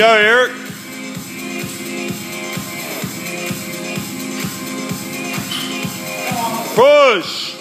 go, Eric. Push.